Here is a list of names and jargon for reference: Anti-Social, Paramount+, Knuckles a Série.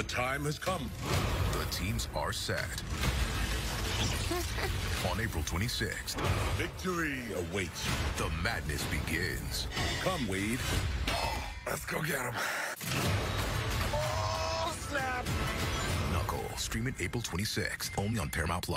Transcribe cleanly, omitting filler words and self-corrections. The time has come. The teams are set. On April 26th, victory awaits. The madness begins. Come, Wade. Let's go get him. Oh, snap! Knuckles, streaming April 26th, only on Paramount+.